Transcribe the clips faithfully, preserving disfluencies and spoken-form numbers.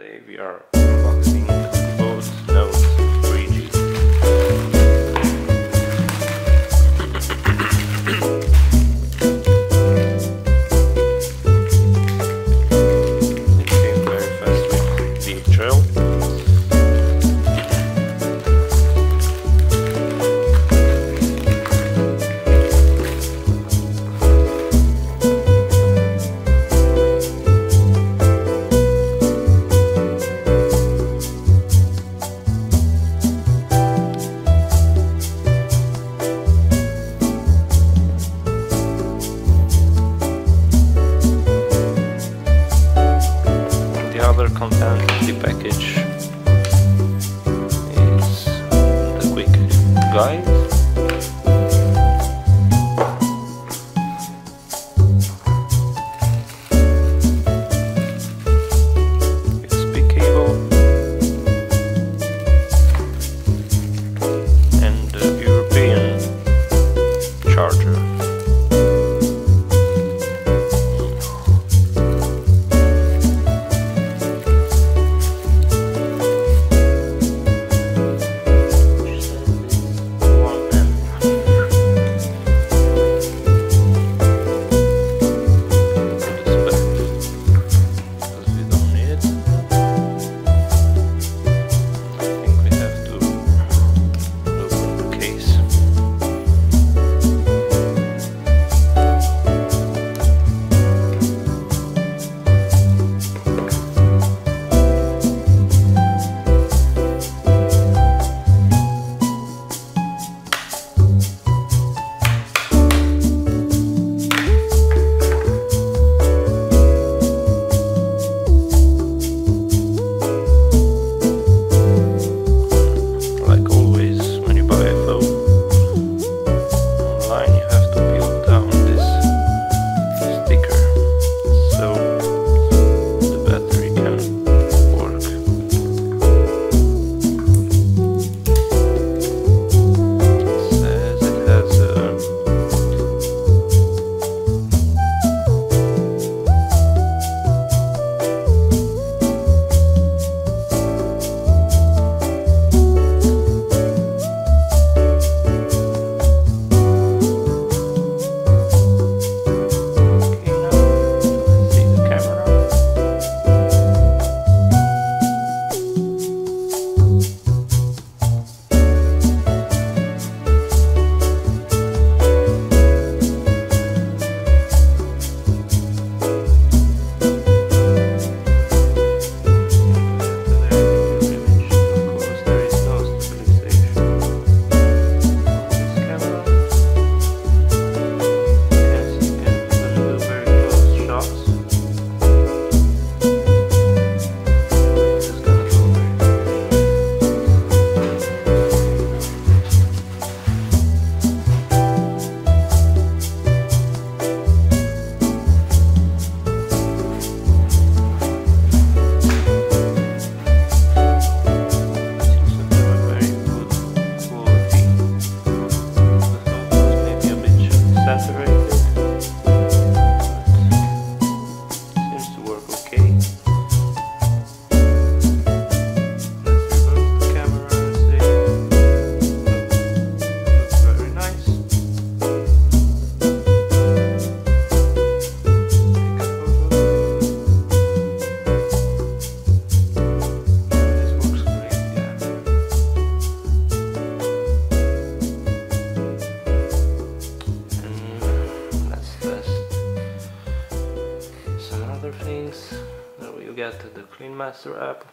Today we are unboxing Exposed Note three G. It came very fast with the trail. Content the package is a quick guide, U S B cable, and the European charger. Things that you get the Clean Master app.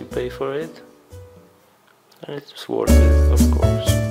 you pay for it, and it's worth it, of course.